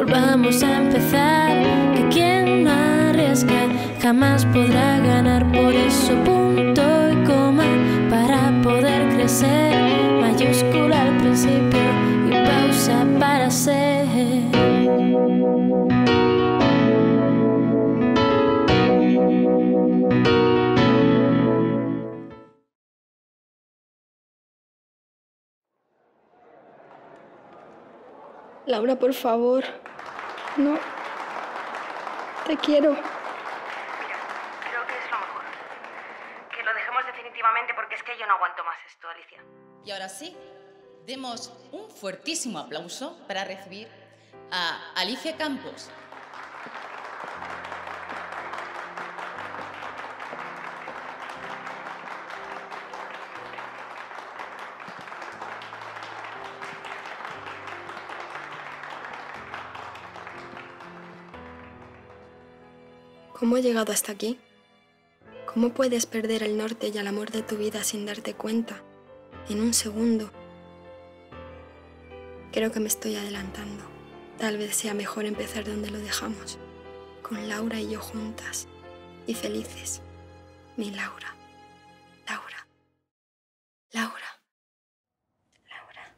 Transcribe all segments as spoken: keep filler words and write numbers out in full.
Volvamos a empezar, que quien no arriesga jamás podrá ganar. Por eso punto y coma para poder crecer, mayúscula al principio y pausa para ser. Laura, por favor. No. Te quiero. Mira, creo que es lo mejor. Que lo dejemos definitivamente porque es que yo no aguanto más esto, Alicia. Y ahora sí, demos un fuertísimo aplauso para recibir a Alicia Campos. ¿Cómo he llegado hasta aquí? ¿Cómo puedes perder el norte y el amor de tu vida sin darte cuenta? En un segundo. Creo que me estoy adelantando. Tal vez sea mejor empezar donde lo dejamos. Con Laura y yo juntas. Y felices. Mi Laura. Laura. Laura. Laura.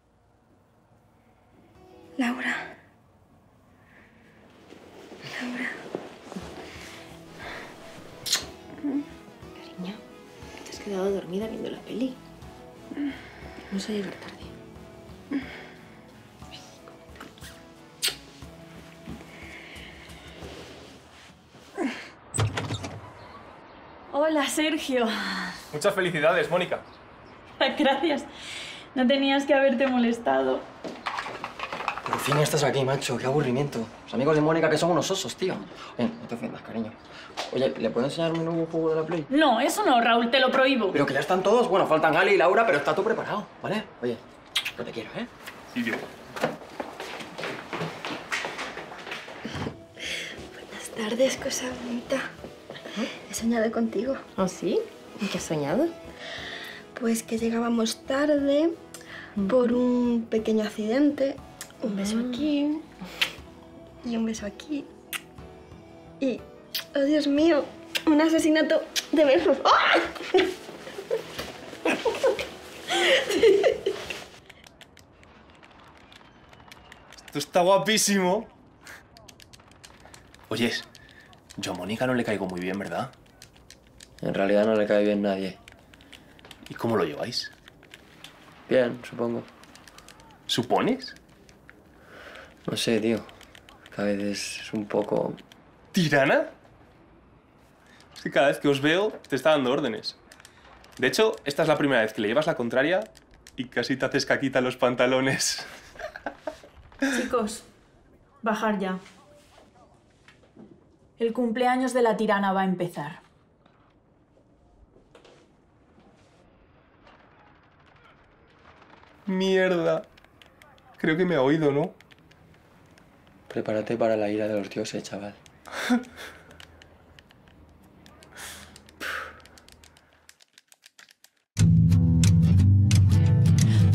Laura. Laura. Cariño, te has quedado dormida viendo la peli. Vamos a llegar tarde. Hola, Sergio. Muchas felicidades, Mónica. Gracias. No tenías que haberte molestado. Por fin estás aquí, macho. Qué aburrimiento. Los amigos de Mónica que son unos osos, tío. Oye, no te ofendas, cariño. Oye, ¿le puedo enseñar mi nuevo juego de la Play? No, eso no, Raúl, te lo prohíbo. Pero que ya están todos. Bueno, faltan Ali y Laura, pero está todo preparado, ¿vale? Oye, yo te quiero, ¿eh? Sí, tío. Buenas tardes, cosa bonita. ¿Eh? He soñado contigo. ¿Ah, sí? ¿Y qué has soñado? Pues que llegábamos tarde mm. por un pequeño accidente. Un beso aquí, y un beso aquí, y, oh Dios mío, un asesinato de besos. ¡Ay! Esto está guapísimo. Oyes, yo a Mónica no le caigo muy bien, ¿verdad? En realidad no le cae bien a nadie. ¿Y cómo lo lleváis? Bien, supongo. ¿Supones? No sé, tío. Cada vez es un poco... ¿Tirana? Es que cada vez que os veo, te está dando órdenes. De hecho, esta es la primera vez que le llevas la contraria y casi te haces caquita en los pantalones. Chicos, bajar ya. El cumpleaños de la tirana va a empezar. Mierda. Creo que me ha oído, ¿no? Prepárate para la ira de los dioses, chaval.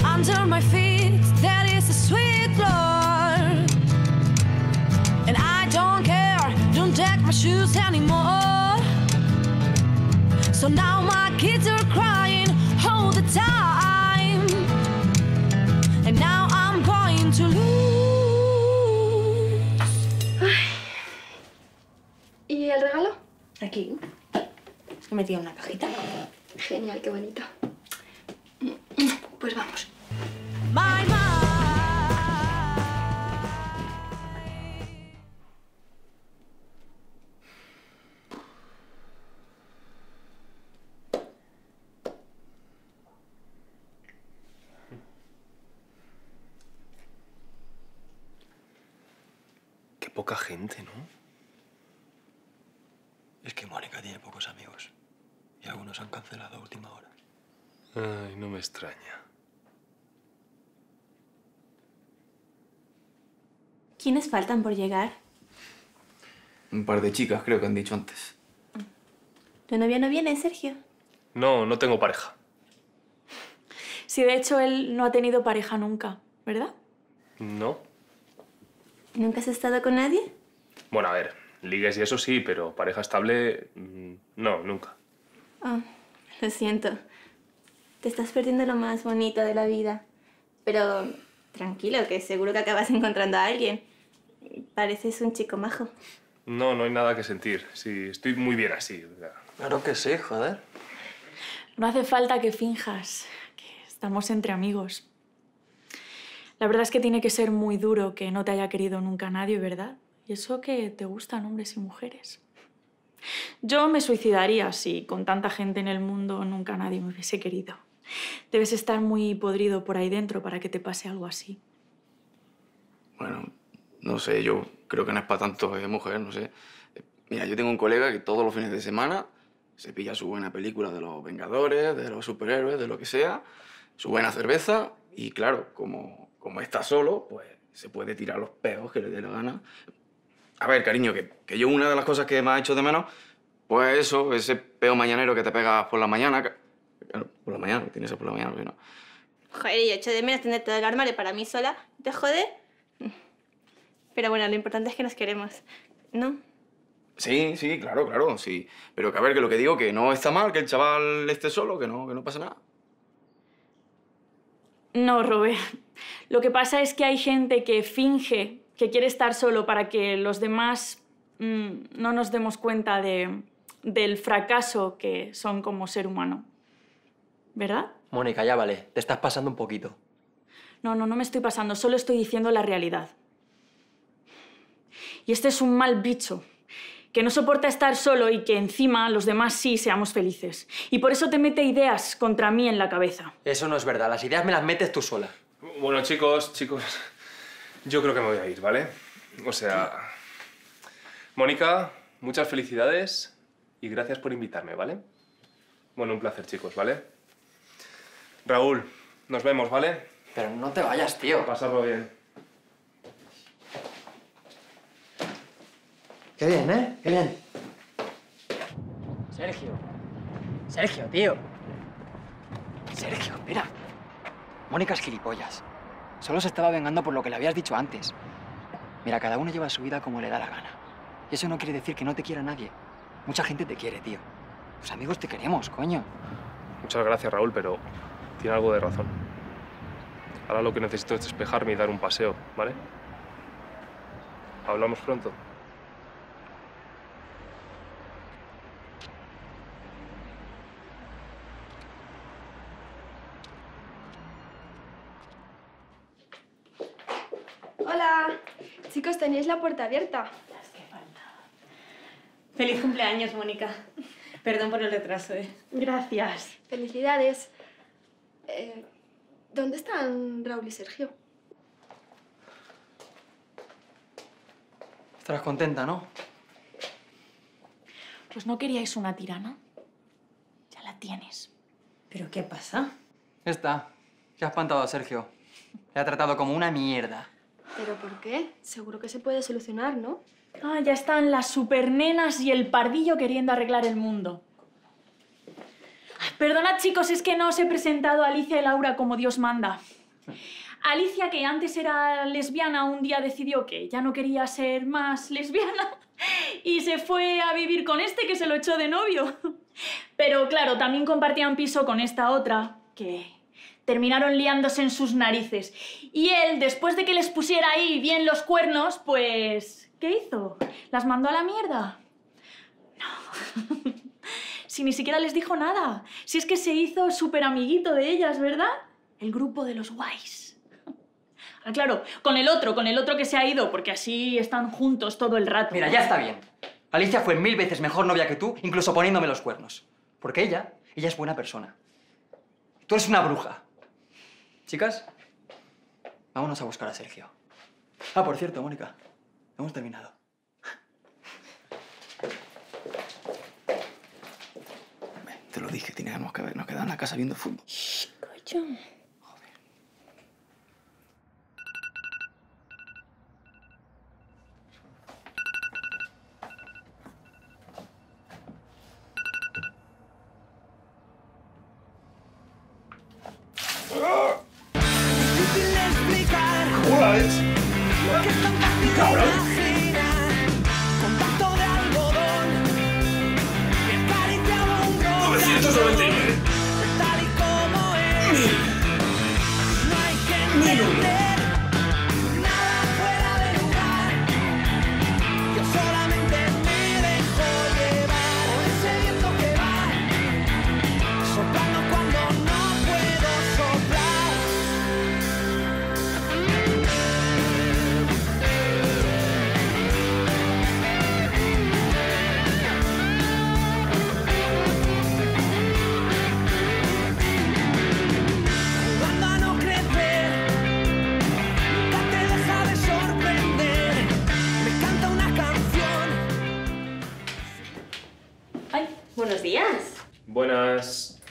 Under my feet, that is a sweet Lord. And I don't care, don't deck my shoes anymore. So now my kids are crying all the time. And now I'm going to lose. ¿Y el regalo? Aquí. Es que metía una cajita. Genial, qué bonito. Pues vamos. Bye, bye. Qué poca gente, ¿no? Es que Mónica tiene pocos amigos y algunos han cancelado a última hora. Ay, no me extraña. ¿Quiénes faltan por llegar? Un par de chicas, creo que han dicho antes. ¿Tu novia no viene, Sergio? No, no tengo pareja. Sí, de hecho, él no ha tenido pareja nunca, ¿verdad? No. ¿Nunca has estado con nadie? Bueno, a ver, ligues y eso sí, pero pareja estable... no, nunca. Oh, lo siento. Te estás perdiendo lo más bonito de la vida. Pero tranquilo, que seguro que acabas encontrando a alguien. Pareces un chico majo. No, no hay nada que sentir. Sí, estoy muy bien así. Claro que sí, joder. No hace falta que finjas, que estamos entre amigos. La verdad es que tiene que ser muy duro que no te haya querido nunca nadie, ¿verdad? Y eso que te gustan hombres y mujeres. Yo me suicidaría si con tanta gente en el mundo nunca nadie me hubiese querido. Debes estar muy podrido por ahí dentro para que te pase algo así. Bueno, no sé, yo creo que no es para tanto eh, mujer, no sé. Mira, yo tengo un colega que todos los fines de semana se pilla su buena película de los Vengadores, de los superhéroes, de lo que sea, su buena cerveza y, claro, como, como está solo, pues se puede tirar los peos que le dé la gana. A ver, cariño, que, que yo una de las cosas que más he hecho de menos, pues eso, ese peo mañanero que te pegas por la mañana. Que, claro, por la mañana, que tienes por la mañana, ¿no? Joder, yo echo de menos tener todo el armario para mí sola. ¿Te jode? Pero bueno, lo importante es que nos queremos, ¿no? Sí, sí, claro, claro, sí. Pero que a ver, que lo que digo, que no está mal que el chaval esté solo, que no, que no pasa nada. No, Robert. Lo que pasa es que hay gente que finge que quiere estar solo para que los demás mmm, no nos demos cuenta de, del fracaso que son como ser humano. ¿Verdad? Mónica, ya vale. Te estás pasando un poquito. No, no, no me estoy pasando. Solo estoy diciendo la realidad. Y este es un mal bicho que no soporta estar solo y que encima los demás sí seamos felices. Y por eso te mete ideas contra mí en la cabeza. Eso no es verdad. Las ideas me las metes tú sola. Bueno, chicos, chicos, yo creo que me voy a ir, ¿vale? O sea... Mónica, muchas felicidades y gracias por invitarme, ¿vale? Bueno, un placer, chicos, ¿vale? Raúl, nos vemos, ¿vale? Pero no te vayas, tío. Pasarlo bien. Qué bien, ¿eh? Qué bien. Sergio. Sergio, tío. Sergio, mira. Mónica es gilipollas. Solo se estaba vengando por lo que le habías dicho antes. Mira, cada uno lleva su vida como le da la gana. Y eso no quiere decir que no te quiera nadie. Mucha gente te quiere, tío. Los amigos te queremos, coño. Muchas gracias, Raúl, pero tiene algo de razón. Ahora lo que necesito es despejarme y dar un paseo, ¿vale? Hablamos pronto. Chicos, tenéis la puerta abierta. Las que faltaban. Feliz cumpleaños, Mónica. Perdón por el retraso, ¿eh? Gracias. Felicidades. Eh, ¿Dónde están Raúl y Sergio? Estarás contenta, ¿no? Pues no queríais una tirana. Ya la tienes. ¿Pero qué pasa? Esta. Ya ha espantado a Sergio. Le ha tratado como una mierda. ¿Pero por qué? Seguro que se puede solucionar, ¿no? Ah, ya están las supernenas y el pardillo queriendo arreglar el mundo. Ay, perdonad, chicos, es que no os he presentado a Alicia y Laura como Dios manda. Alicia, que antes era lesbiana, un día decidió que ya no quería ser más lesbiana y se fue a vivir con este que se lo echó de novio. Pero claro, también compartían piso con esta otra que... terminaron liándose en sus narices. Y él, después de que les pusiera ahí bien los cuernos, pues... ¿qué hizo? ¿Las mandó a la mierda? No. Si ni siquiera les dijo nada. Si es que se hizo súper amiguito de ellas, ¿verdad? El grupo de los guays. Ah, claro, con el otro, con el otro que se ha ido, porque así están juntos todo el rato. Mira, ya está bien. Alicia fue mil veces mejor novia que tú, incluso poniéndome los cuernos. Porque ella, ella es buena persona. Tú eres una bruja. Chicas, vámonos a buscar a Sergio. Ah, por cierto, Mónica, hemos terminado. Te lo dije, teníamos que habernos quedado en la casa viendo fútbol. Shh, coño. Joder. ¡Ah! Hola, ¿ves? ¡Cabrón! novecientos noventa y nueve. Mil. Mil uno. Buenas.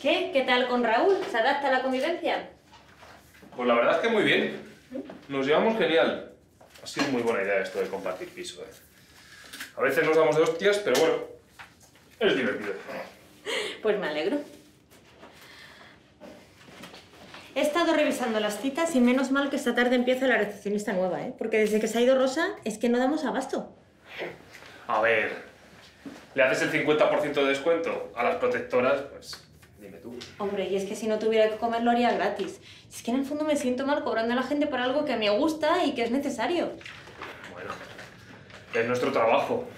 ¿Qué? ¿Qué tal con Raúl? ¿Se adapta a la convivencia? Pues la verdad es que muy bien. Nos llevamos genial. Ha sido muy buena idea esto de compartir piso, ¿eh? A veces nos damos de hostias, pero bueno, es divertido. Pues me alegro. He estado revisando las citas y menos mal que esta tarde empieza la recepcionista nueva, ¿eh? Porque desde que se ha ido Rosa es que no damos abasto. A ver... ¿Le haces el cincuenta por ciento de descuento a las protectoras? Pues dime tú. Hombre, y es que si no tuviera que comer lo haría gratis. Es que en el fondo me siento mal cobrando a la gente por algo que me gusta y que es necesario. Bueno, es nuestro trabajo.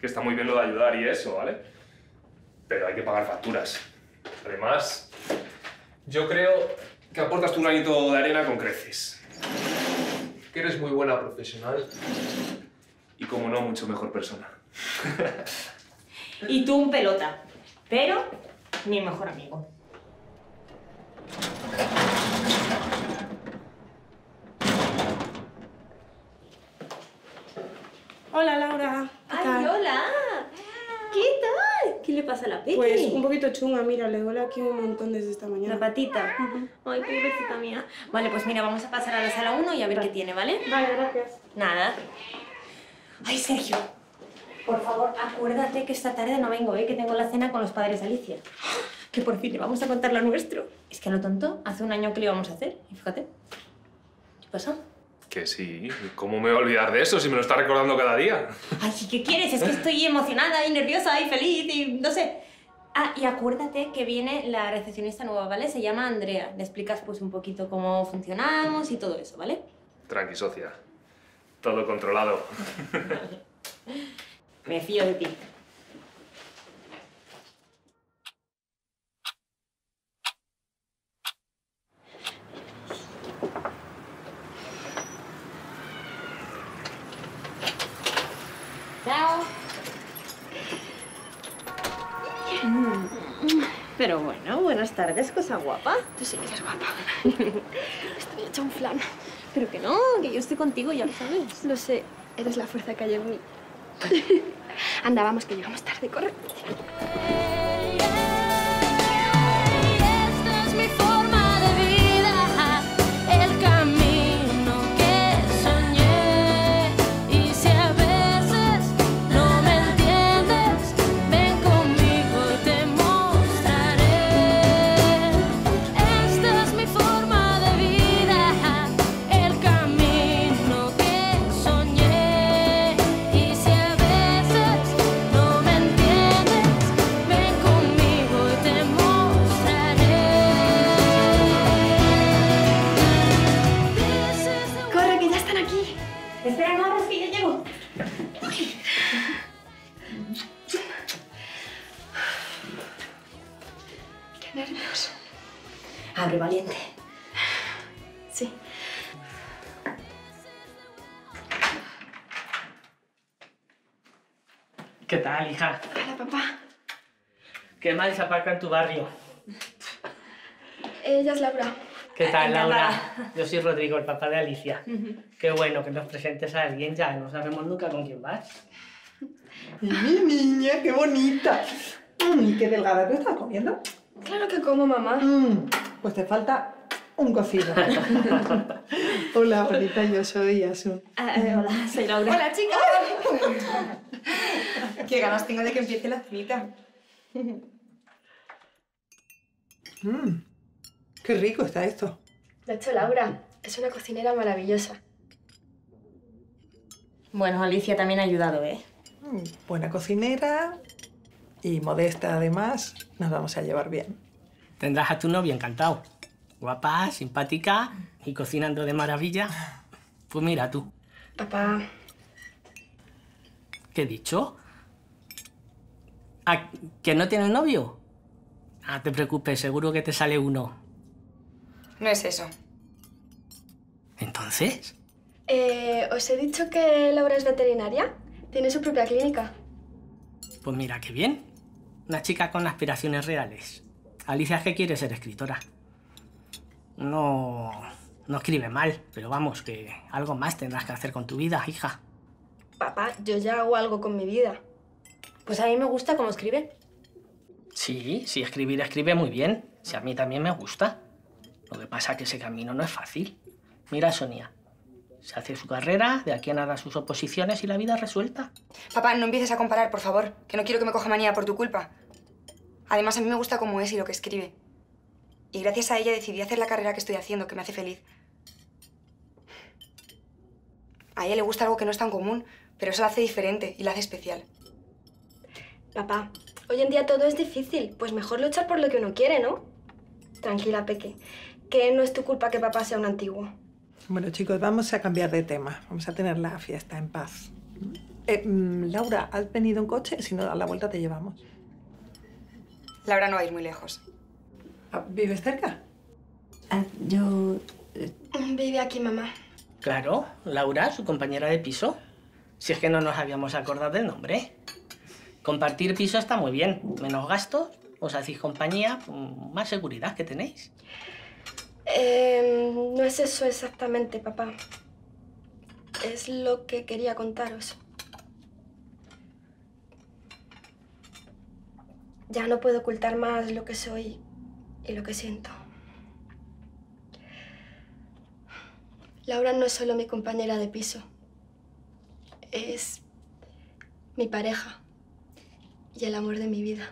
Que está muy bien lo de ayudar y eso, ¿vale? Pero hay que pagar facturas. Además, yo creo que aportas tu granito de arena con creces. Que eres muy buena profesional. Y como no, mucho mejor persona. Y tú un pelota, pero mi mejor amigo. Hola, Laura. ¡Ay, tal? Hola! ¿Qué tal? ¿Qué le pasa a la Peti? Pues un poquito chunga, mira, le duele aquí un montón desde esta mañana. La patita. Uh-huh. Ay, pobrecita mía. Vale, pues mira, vamos a pasar a la sala uno y a ver vale. qué tiene, ¿vale? Vale, gracias. Nada. Ay, Sergio. Por favor, acuérdate que esta tarde no vengo, ¿eh? Que tengo la cena con los padres de Alicia. Que por fin le vamos a contar lo nuestro. Es que a lo tonto, hace un año que le íbamos a hacer. Y fíjate, ¿qué pasa? Que sí, ¿cómo me voy a olvidar de eso si me lo está recordando cada día? Ay, ¿qué quieres? Es que estoy emocionada y nerviosa y feliz y no sé. Ah, y acuérdate que viene la recepcionista nueva, ¿vale? Se llama Andrea. Le explicas pues un poquito cómo funcionamos y todo eso, ¿vale? Tranqui, socia. Todo controlado. Me fío de ti. Chao. Pero bueno, buenas tardes, cosa guapa. Tú sí que eres guapa. Estoy hecha un flan. Pero que no, que yo estoy contigo, ya lo sabes. Lo sé, eres la fuerza que hay en mí. Anda, vamos, que llegamos tarde, corre. Esta es mi forma de vida, el camino que soñé. Y si a veces no me entiendes, ven conmigo y te mostraré. Esta es mi forma de vida, el camino que soñé. Y si a abre valiente. Sí. ¿Qué tal, hija? Hola, papá. ¿Qué mal se aparca en tu barrio? Ella es Laura. ¿Qué tal, Laura? Yo soy Rodrigo, el papá de Alicia. Uh-huh. Qué bueno que nos presentes a alguien ya. No sabemos nunca con quién vas. ¡Mi niña, qué bonita! ¡Y qué delgada! ¿Tú estás comiendo? Claro que como, mamá. Mm. Pues te falta un cocido. Hola, abuelita, yo soy Yasu. Ah, eh, hola, soy Laura. ¡Hola, chicos! ¡Qué ganas tengo de que empiece la cenita! Mm, ¡Qué rico está esto! Lo ha hecho Laura. es una cocinera maravillosa. Bueno, Alicia también ha ayudado, ¿eh? Mm, buena cocinera y modesta, además. Nos vamos a llevar bien. Tendrás a tu novia encantado. Guapa, simpática y cocinando de maravilla. Pues mira tú. Papá... ¿Qué he dicho? ¿A que no tienes novio? No te preocupes, seguro que te sale uno. No es eso. ¿Entonces? Eh, os he dicho que Laura es veterinaria. Tiene su propia clínica. Pues mira, qué bien. Una chica con aspiraciones reales. Alicia es que quiere ser escritora. No... no escribe mal, pero vamos, que algo más tendrás que hacer con tu vida, hija. Papá, yo ya hago algo con mi vida. Pues a mí me gusta cómo escribe. Sí, sí, escribir escribe muy bien. Sí, a mí también me gusta. Lo que pasa es que ese camino no es fácil. Mira, Sonia, se hace su carrera, de aquí a nada sus oposiciones y la vida resuelta. Papá, no empieces a comparar, por favor, que no quiero que me coja manía por tu culpa. Además, a mí me gusta cómo es y lo que escribe. Y gracias a ella decidí hacer la carrera que estoy haciendo, que me hace feliz. A ella le gusta algo que no es tan común, pero eso la hace diferente y la hace especial. Papá, hoy en día todo es difícil, pues mejor luchar por lo que uno quiere, ¿no? Tranquila, Peque, que no es tu culpa que papá sea un antiguo. Bueno, chicos, vamos a cambiar de tema. Vamos a tener la fiesta en paz. Eh, Laura, ¿has venido en coche? Si no, a la vuelta te llevamos. Laura no va a ir muy lejos. ¿Vives cerca? Ah, yo... Eh... Vive aquí, mamá. Claro, Laura, su compañera de piso. Si es que no nos habíamos acordado del nombre. Compartir piso está muy bien. Menos gastos, os hacéis compañía, más seguridad que tenéis. Eh, no es eso exactamente, papá. Es lo que quería contaros. Ya no puedo ocultar más lo que soy y lo que siento. Laura no es solo mi compañera de piso. Es mi pareja y el amor de mi vida.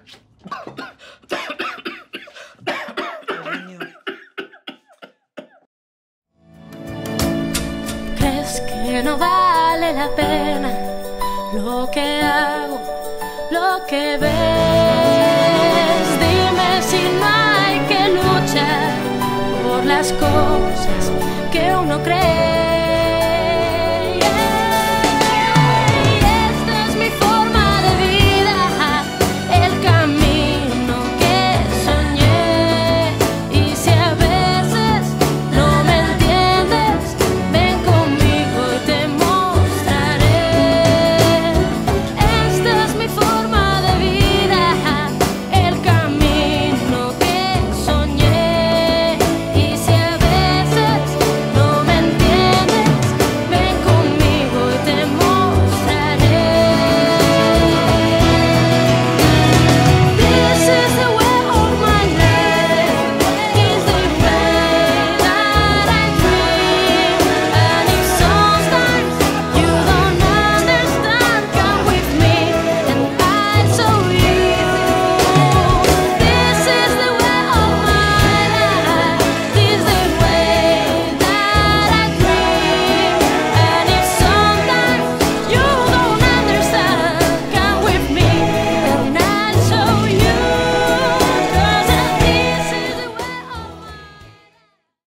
¿Crees que no vale la pena lo que hago, lo que ves? Dime si no hay que luchar por las cosas que uno cree.